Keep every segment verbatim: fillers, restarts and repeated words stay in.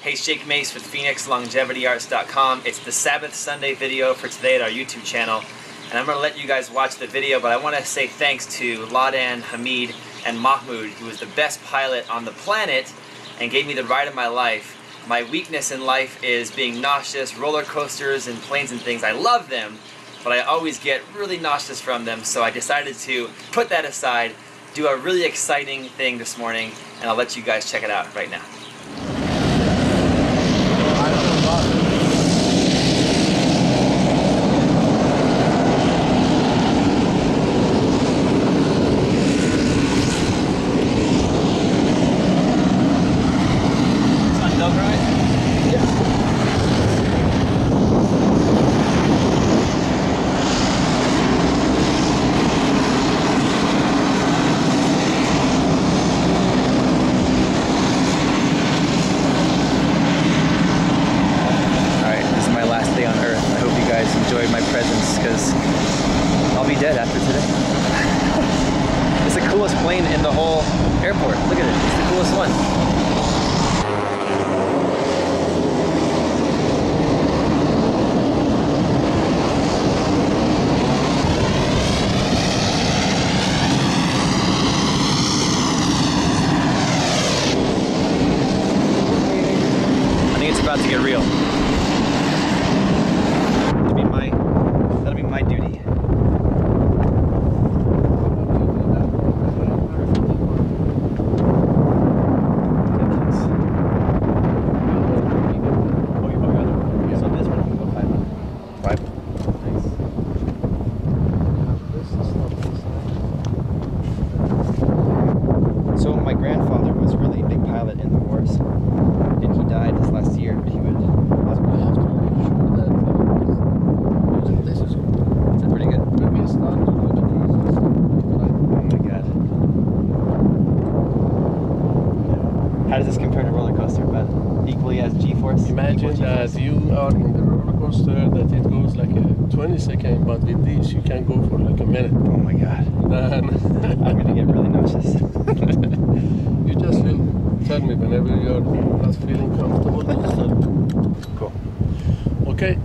Hey, it's Jake Mace with Phoenix Longevity Arts dot com. It's the Sabbath Sunday video for today at our YouTube channel, and I'm going to let you guys watch the video, but I want to say thanks to Laudan, Hamid, and Mahmoud, who was the best pilot on the planet and gave me the ride of my life. My weakness in life is being nauseous, roller coasters and planes and things. I love them, but I always get really nauseous from them, so I decided to put that aside, do a really exciting thing this morning, and I'll let you guys check it out right now. Enjoyed my presence, because I'll be dead after today. It's the coolest plane in the whole airport. Look at it, it's the coolest one. I think it's about to get real. My grandfather was really a big pilot in the wars, and he died this last year. He would. It's pretty good. Oh my god. How does this compare to roller coaster? But equally as G-force. Imagine that you are in the roller coaster, that it goes like a twenty second, but with this you can go for like a minute. Oh my god. I'm gonna get really nauseous. You just feel, tell me whenever you're not feeling comfortable. Cool. Okay.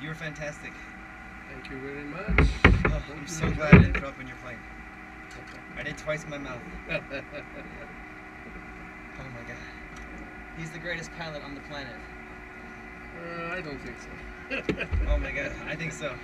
You were fantastic. Thank you very much. Oh, I'm so glad I didn't throw up when you're playing. I did twice my mouth. Oh my God. He's the greatest pilot on the planet. Uh, I don't think so. Oh my God, I think so.